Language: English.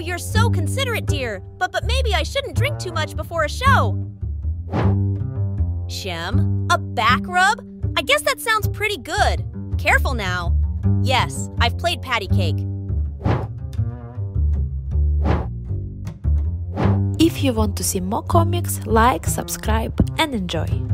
Oh, you're so considerate, dear. But maybe I shouldn't drink too much before a show. Shem, a back rub? I guess that sounds pretty good. Careful now. Yes, I've played patty cake. If you want to see more comics, like, subscribe, and enjoy.